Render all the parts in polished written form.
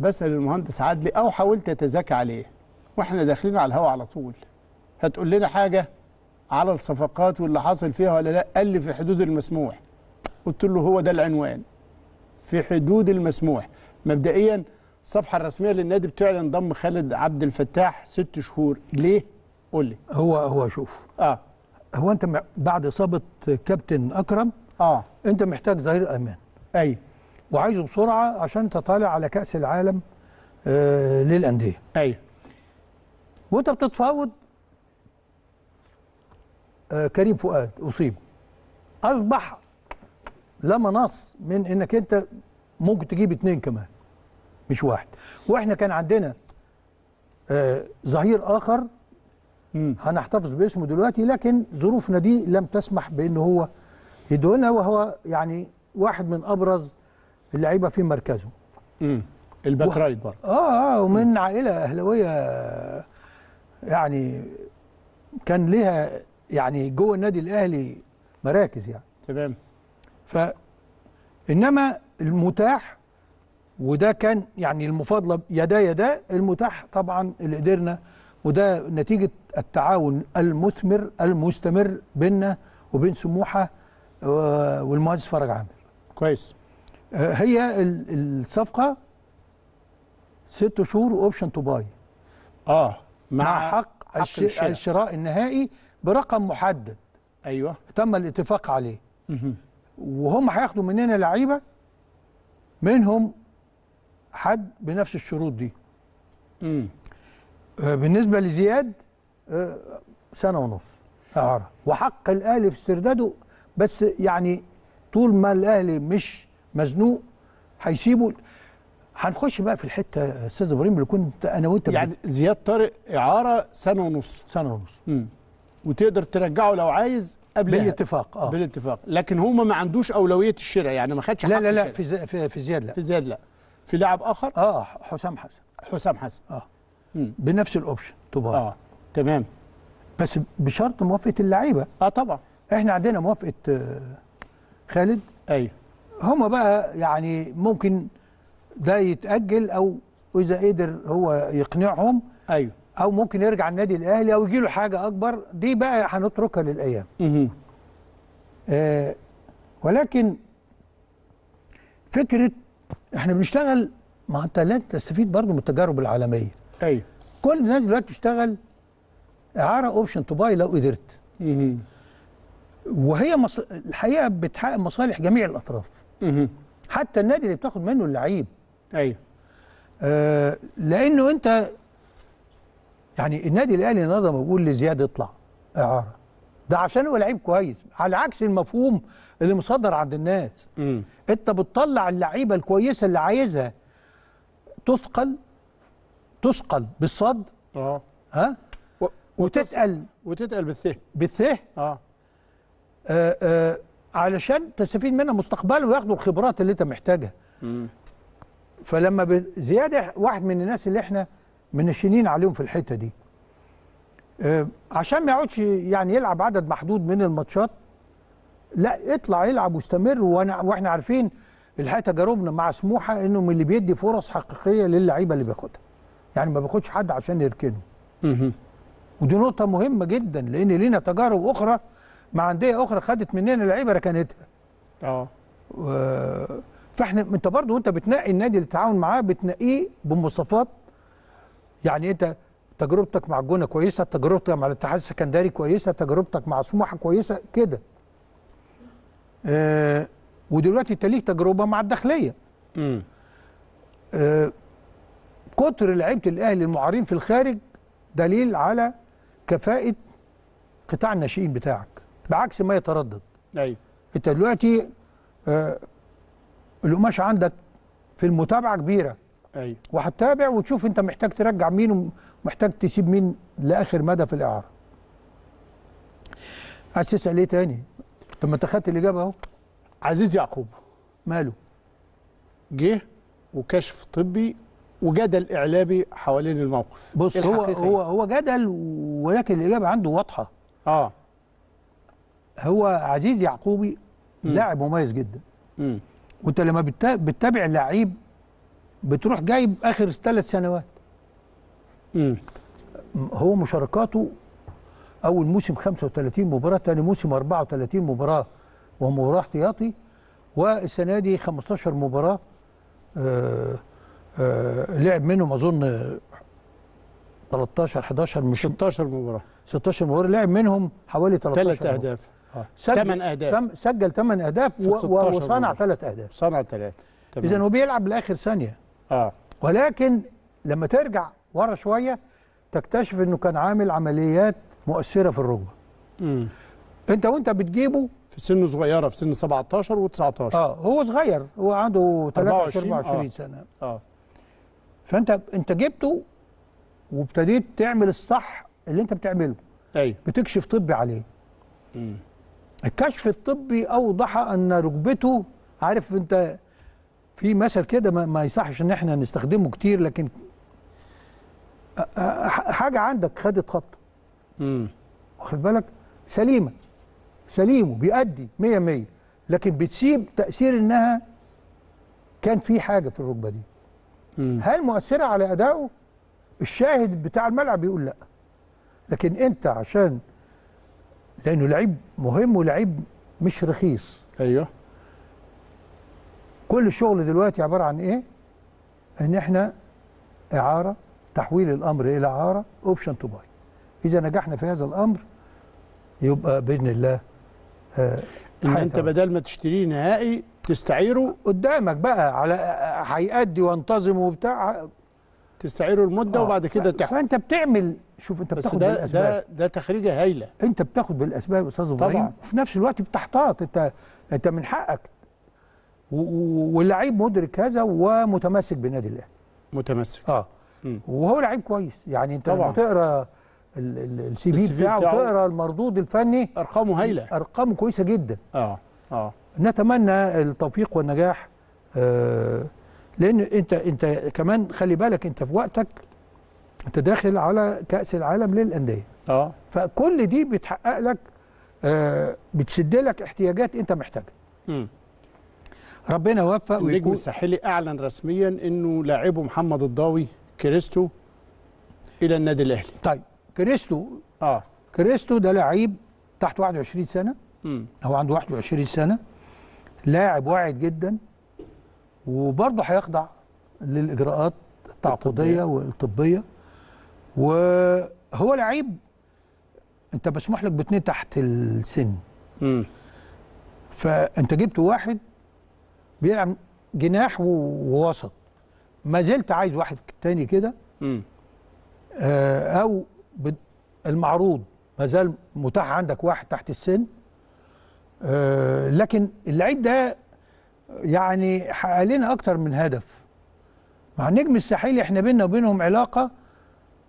بسأل المهندس عدلي أو حاولت أتذاكى عليه وإحنا داخلين على الهواء على طول، هتقول لنا حاجة على الصفقات واللي حاصل فيها ولا لا؟ قال لي في حدود المسموح. قلت له هو ده العنوان، في حدود المسموح. مبدئيا الصفحة الرسمية للنادي بتعلن ضم خالد عبد الفتاح 6 شهور. ليه؟ قول لي. هو شوف، هو انت بعد اصابة كابتن أكرم انت محتاج ظهير امان، ايوه، وعايزه بسرعة عشان تطالع على كأس العالم للأندية، ايوه، وانت بتتفاوض. كريم فؤاد أصيب، أصبح لا مناص من إنك أنت ممكن تجيب 2 كمان مش 1، وإحنا كان عندنا ظهير آخر هنحتفظ باسمه دلوقتي، لكن ظروفنا دي لم تسمح بأن هو يدولنا، وهو يعني واحد من أبرز اللعيبة في مركزه، الباك رايت برضه، ومن عائلة أهلاوية يعني كان لها يعني جوه النادي الاهلي مراكز يعني، تمام. انما المتاح، وده كان يعني المفاضله يا ده المتاح طبعا اللي قدرنا، وده نتيجه التعاون المثمر المستمر بيننا وبين سموحه والمهندس فرج عامر. كويس. هي الصفقه 6 شهور اوبشن تو باي مع حق الشراء النهائي برقم محدد، ايوه، تم الاتفاق عليه. وهم هياخدوا مننا لعيبه منهم حد بنفس الشروط دي. بالنسبه لزياد 1.5 سنة اعاره، وحق الاهلي في استرداده، بس يعني طول ما الاهلي مش مزنوق هيسيبه. هنخش بقى في الحته يا استاذ ابراهيم اللي كنت انا وانت يعني زياد طارق اعاره 1.5 سنة. 1.5 سنة. وتقدر ترجعه لو عايز قبل بالاتفاق، بالاتفاق، لكن هما ما عندوش اولويه الشراء، يعني ما خدش حق. لا في زياد، لا في لاعب اخر، حسام حسن. بنفس الاوبشن طبعا، تمام، بس بشرط موافقه اللعيبه. طبعا احنا عندنا موافقه خالد، ايوه، هما بقى يعني ممكن ده يتاجل، او اذا قدر هو يقنعهم، ايوه، أو ممكن يرجع النادي الأهلي أو يجي له حاجة أكبر، دي بقى هنتركها للأيام. ولكن فكرة إحنا بنشتغل، ما أنت لازم تستفيد برضه من التجارب العالمية. أيوه. كل الناس دلوقتي بتشتغل إعارة أوبشن تو باي لو قدرت. وهي الحقيقة بتحقق مصالح جميع الأطراف. حتى النادي اللي بتاخد منه اللعيب. أيوه. لأنه أنت يعني النادي الاهلي النهارده ما بيقول لزياد اطلع اعاره، ده عشان هو لعيب كويس، على عكس المفهوم اللي مصدر عند الناس. انت بتطلع اللعيبه الكويسه اللي عايزها تثقل بالصد، ها، وتتقل بالثه، علشان تستفيد منها مستقبلا وياخدوا الخبرات اللي انت محتاجها. فلما زياد واحد من الناس اللي احنا منشنين عليهم في الحته دي، عشان ما يقعدش يعني يلعب عدد محدود من الماتشات، لا اطلع يلعب واستمر. واحنا عارفين الحقيقه تجاربنا مع سموحه انه من اللي بيدي فرص حقيقيه للعيبه اللي بياخدها، يعني ما بياخدش حد عشان يركنه. ودي نقطه مهمه جدا، لان لينا تجارب اخرى مع انديه اخرى خدت مننا لعيبه ركنتها. فاحنا انت برضه وانت بتنقي النادي اللي تتعاون معاه بتنقيه بمواصفات، يعني انت تجربتك مع الجونة كويسه، تجربتك مع الاتحاد السكندري كويسه، تجربتك مع سموحه كويسه كده. ودلوقتي انت ليك تجربه مع الداخليه. كتر لعيبه الاهلي المعارين في الخارج دليل على كفاءه قطاع الناشئين بتاعك، بعكس ما يتردد. ايوه، انت دلوقتي القماش عندك في المتابعه كبيره، ايوه، وهتتابع وتشوف انت محتاج ترجع مين ومحتاج تسيب مين لاخر مدى في الاعاره. عايز تسال ايه تاني؟ طب ما انت خدت الاجابه اهو. عزيز يعقوب ماله؟ جه وكشف طبي وجدل اعلامي حوالين الموقف. بص، هو جدل، ولكن الاجابه عنده واضحه. هو عزيز يعقوبي لاعب مميز جدا. وانت لما بتتابع اللعيب بتروح جايب اخر 3 سنوات. هو مشاركاته اول موسم 35 مباراه، ثاني موسم 34 مباراه وهو مباراه احتياطي، والسنه دي 15 مباراه لعب منهم اظن 11 مش 16 مباراه، 16 مباراه لعب منهم حوالي 3 اهداف، 8 اهداف، سجل 8 اهداف وصنع 3 اهداف، صنع 3. اذا هو بيلعب لاخر ثانيه. ولكن لما ترجع ورا شويه تكتشف انه كان عامل عمليات مؤثره في الركبه. انت وانت بتجيبه في سن صغيره، في سن 17 و19. هو صغير، هو عنده 23 سنه. فانت جبته وابتديت تعمل الصح اللي انت بتعمله. ايوه، بتكشف طبي عليه. الكشف الطبي اوضح ان ركبته، عارف انت في مثل كده ما يصحش ان احنا نستخدمه كتير، لكن حاجه عندك خدت خبطه. واخد بالك؟ سليمه، سليم وبيأدي 100%، لكن بتسيب تأثير انها كان في حاجه في الركبه دي. هل مؤثره على ادائه؟ الشاهد بتاع الملعب بيقول لا، لكن انت عشان لانه لعيب مهم ولعيب مش رخيص. ايوه، كل الشغل دلوقتي عباره عن ايه؟ ان احنا اعاره، تحويل الامر الى اعاره، اوبشن تو باي. اذا نجحنا في هذا الامر يبقى باذن الله ان انت بدل ما تشتريه نهائي تستعيره قدامك بقى على هيأدي وانتظم وبتاع، تستعيره المده وبعد كده تحويل. فانت بتعمل، شوف انت بتاخد بالاسباب، ده تخريجه هايله، انت بتاخد بالاسباب يا استاذ ابراهيم، وفي نفس الوقت بتحتاط. انت من حقك، واللعيب مدرك هذا ومتمسك بالنادي الاهلي، متمسك. وهو لعيب كويس، يعني انت لما تقرا السي في بتاعه وتقرا المردود الفني، ارقامه هايله، ارقامه كويسه جدا. نتمنى التوفيق والنجاح، لان انت كمان خلي بالك، انت في وقتك انت داخل على كأس العالم للأندية. فكل دي بتحقق لك، بتسد لك احتياجات انت محتاجها. ربنا يوفق. النجم الساحلي اعلن رسميا انه لاعبه محمد الضاوي كريستو الى النادي الاهلي. طيب كريستو، كريستو ده لعيب تحت 21 سنه، هو عنده 21 سنه، لاعب واعد جدا، وبرضه هيخضع للاجراءات التعاقديه والطبيه، وهو لعيب انت مسموح لك ب2 تحت السن. فانت جبت واحد بيلعب جناح ووسط، ما زلت عايز واحد تاني كده، او المعروض ما زال متاح عندك واحد تحت السن، لكن اللعيب ده يعني حقق لنا اكتر من هدف. مع النجم الساحلي احنا بينا وبينهم علاقه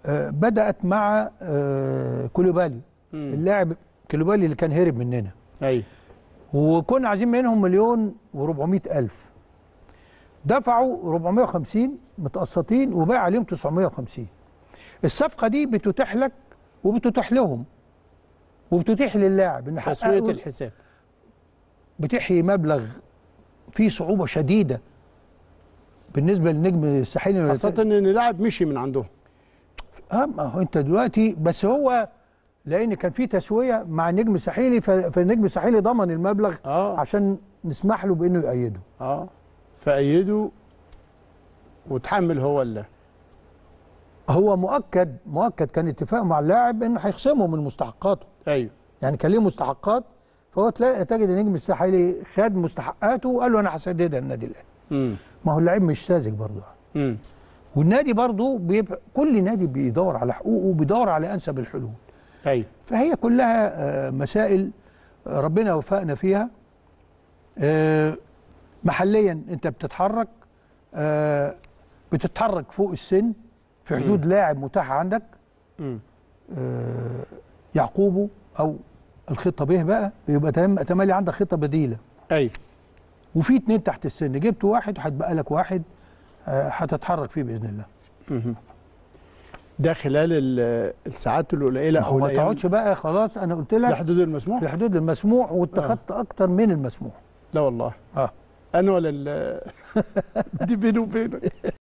بدات مع كولوبالي، اللاعب كولوبالي اللي كان هرب مننا. ايوه، وكنا عايزين منهم 1,400,000، دفعوا 450 متقسطين وباع عليهم 950. الصفقه دي بتتيح لك وبتتيح لهم وبتتيح للاعب ان تسويه الحساب، بتحيي مبلغ فيه صعوبه شديده بالنسبه للنجم الساحلي، خاصه ان لاعب مشي من عندهم. ما هو انت دلوقتي، بس هو لان كان في تسويه مع النجم الساحلي، فالنجم الساحلي ضمن المبلغ عشان نسمح له بانه يأيده. فأيده وتحمل هو اللي. هو مؤكد كان اتفاق مع اللاعب انه هيخصمه من مستحقاته. ايوه، يعني كان ليه مستحقات، فهو تجد النجم الساحلي خد مستحقاته وقال له انا هسددها للنادي الاهلي. ما هو اللاعب مش ساذج برضه. والنادي برضه كل نادي بيدور على حقوقه وبيدور على انسب الحلول. ايوه، فهي كلها مسائل ربنا وفقنا فيها. محليا انت بتتحرك، بتتحرك فوق السن في حدود لاعب متاح عندك، يعقوبه او الخطه به بقى، بيبقى تملي عندك خطه بديله. ايوه، وفي 2 تحت السن، جبت واحد وهتبقى لك واحد هتتحرك فيه باذن الله. ده خلال الساعات القليله، او ما تقعدش بقى، خلاص انا قلت لك في حدود المسموح، في حدود المسموح، واتخذت اكتر من المسموح. لا والله. انا ولا دي بيني وبينك.